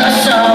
You're so